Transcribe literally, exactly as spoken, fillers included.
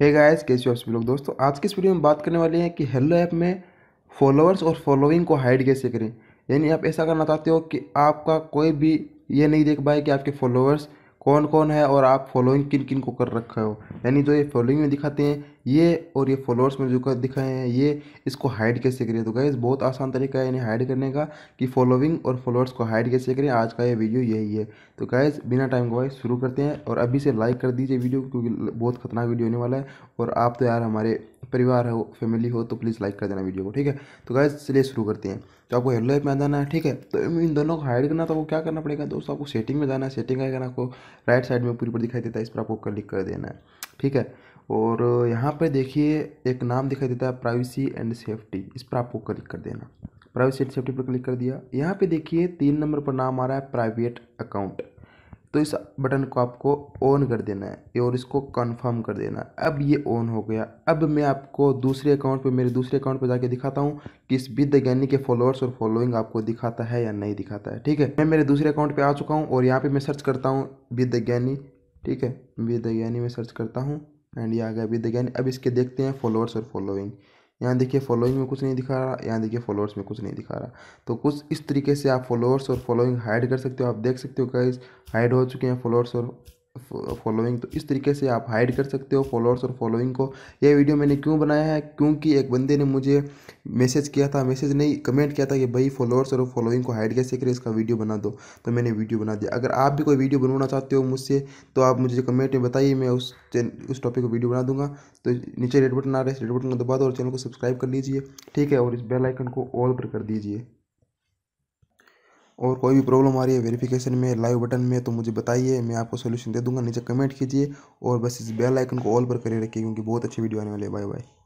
Hey guys, कैसे हो आप सभी लोग। दोस्तों, आज की इस वीडियो में बात करने वाले हैं कि हेलो ऐप में फॉलोअर्स और फॉलोइंग को हाइड कैसे करें। यानी आप ऐसा करना चाहते हो कि आपका कोई भी ये नहीं देख पाए कि आपके फॉलोअर्स कौन कौन है और आप फॉलोइंग किन किन को कर रखा हो। यानी जो ये फॉलोइंग में दिखाते हैं ये और ये फॉलोअर्स में जो दिखाए हैं ये, इसको हाइड कैसे करें। तो गाइस, बहुत आसान तरीका है इन्हें हाइड करने का कि फॉलोइंग और फॉलोअर्स को हाइड कैसे करें। आज का ये वीडियो यही है। तो गाइस, बिना टाइम गवाए शुरू करते हैं और अभी से लाइक कर दीजिए वीडियो, क्योंकि बहुत खतरनाक वीडियो होने वाला है। और आप तो यार हमारे परिवार हो, फैमिली हो, तो प्लीज़ लाइक कर देना वीडियो को, ठीक है। तो गाइस, चलिए शुरू करते हैं। तो आपको हेलो ऐप में जाना है, ठीक है। तो इन दोनों को हाइड करना तो आपको क्या करना पड़ेगा दोस्तों, आपको सेटिंग में जाना है। सेटिंग आएगा ना, आपको राइट साइड में पूरी पर दिखाई देता है, इस पर आपको क्लिक कर देना है, ठीक है। और यहाँ पे देखिए एक नाम दिखाई देता है, प्राइवेसी एंड सेफ्टी, इस पर आपको क्लिक कर देना। प्राइवेसी एंड सेफ्टी पर क्लिक कर दिया। यहाँ पे देखिए तीन नंबर पर नाम आ रहा है प्राइवेट अकाउंट, तो इस बटन को आपको ऑन कर देना है और इसको कंफर्म कर देना है। अब ये ऑन हो गया। अब मैं आपको दूसरे अकाउंट पे मेरे दूसरे अकाउंट पे जाके दिखाता हूँ कि इस बी द ज्ञानी के फॉलोअर्स और फॉलोइंग आपको दिखाता है या नहीं दिखाता है, ठीक है। मैं मेरे दूसरे अकाउंट पे आ चुका हूँ और यहाँ पे मैं सर्च करता हूँ बी द ज्ञानी, ठीक है। बी द ज्ञानी में सर्च करता हूँ एंड ये आ गया बी द ज्ञानी। अब इसके देखते हैं फॉलोअर्स और फॉलोइंग। यहाँ देखिए फॉलोइंग में कुछ नहीं दिखा रहा, यहाँ देखिए फॉलोअर्स में कुछ नहीं दिखा रहा। तो कुछ इस तरीके से आप फॉलोअर्स और फॉलोइंग हाइड कर सकते हो। आप देख सकते हो गाइस, हाइड हो चुके हैं फॉलोअर्स और फॉलोइंग। तो इस तरीके से आप हाइड कर सकते हो फॉलोअर्स और फॉलोइंग को। यह वीडियो मैंने क्यों बनाया है, क्योंकि एक बंदे ने मुझे मैसेज किया था, मैसेज नहीं कमेंट किया था कि भाई फॉलोअर्स और फॉलोइंग को हाइड कैसे करें, इसका वीडियो बना दो। तो मैंने वीडियो बना दिया। अगर आप भी कोई वीडियो बनवाना चाहते हो मुझसे, तो आप मुझे कमेंट में बताइए, मैं उस उस टॉपिक को वीडियो बना दूंगा। तो नीचे रेड बटन आ रहा है, रेड बटन को दबा दो और चैनल को सब्सक्राइब कर लीजिए, ठीक है। और इस बेल आइकन को ऑल पर कर दीजिए। और कोई भी प्रॉब्लम आ रही है वेरिफिकेशन में, लाइव बटन में, तो मुझे बताइए, मैं आपको सोल्यूशन दे दूंगा। नीचे कमेंट कीजिए और बस इस बेल आइकन को ऑल पर करे रखिए, क्योंकि बहुत अच्छी वीडियो आने वाली है। Bye bye.